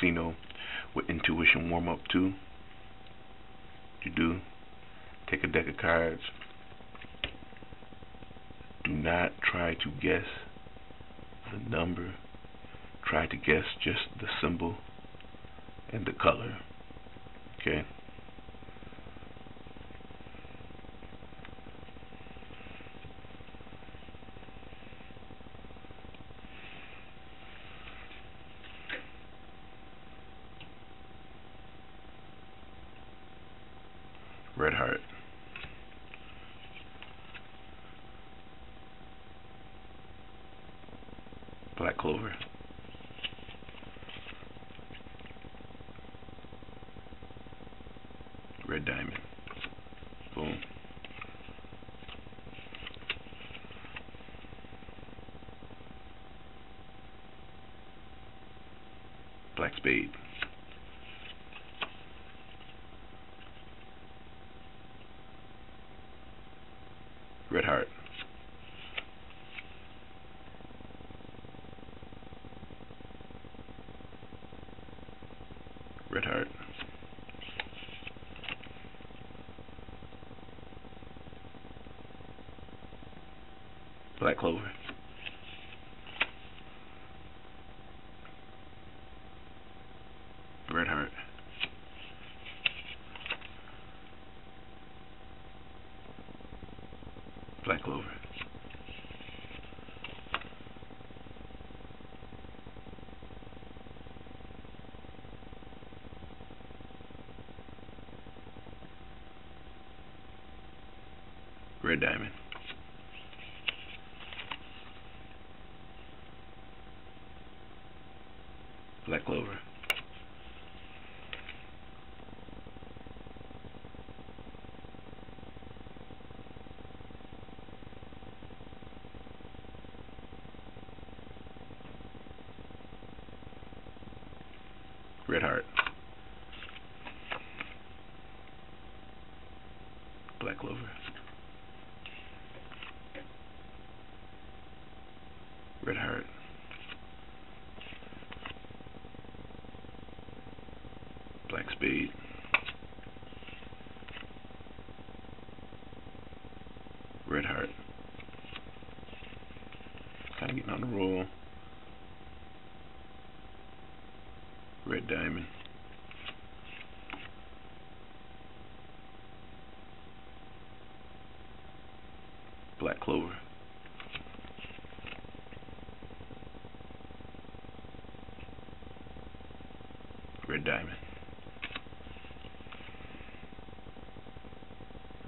Incogsino with Intuition Warm-Up 2. You do. Take a deck of cards. Do not try to guess the number. Try to guess just the symbol and the color. Okay? Red heart. Black clover. Red diamond. Boom. Black spade. Red heart. Red heart. Black clover. Red heart. Black clover. Red diamond. Black clover. Red heart. Black clover. Red heart. Black spade. Red heart. Kind of getting on the roll. Red diamond. Black clover. Red diamond.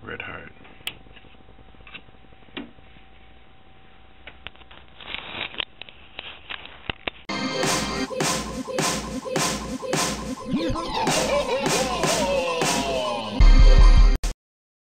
Red heart.